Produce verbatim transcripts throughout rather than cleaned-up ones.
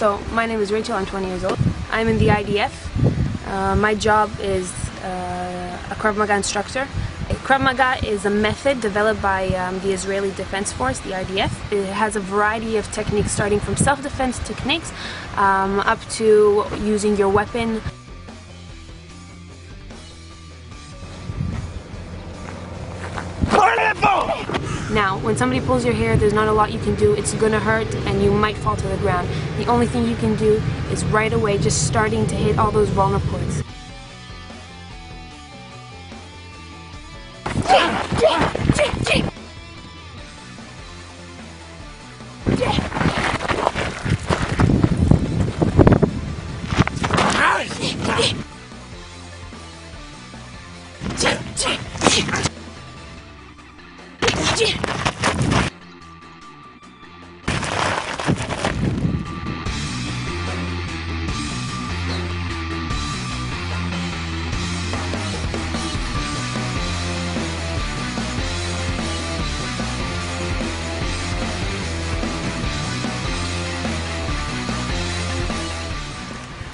So my name is Rachel, I'm twenty years old. I'm in the I D F. Uh, my job is uh, a Krav Maga instructor. Krav Maga is a method developed by um, the Israeli Defense Force, the I D F. It has a variety of techniques starting from self-defense techniques um, up to using your weapon. Now, when somebody pulls your hair, there's not a lot you can do. It's gonna hurt and you might fall to the ground. The only thing you can do is right away just starting to hit all those vulnerable points.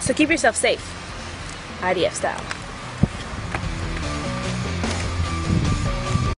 So keep yourself safe, I D F style.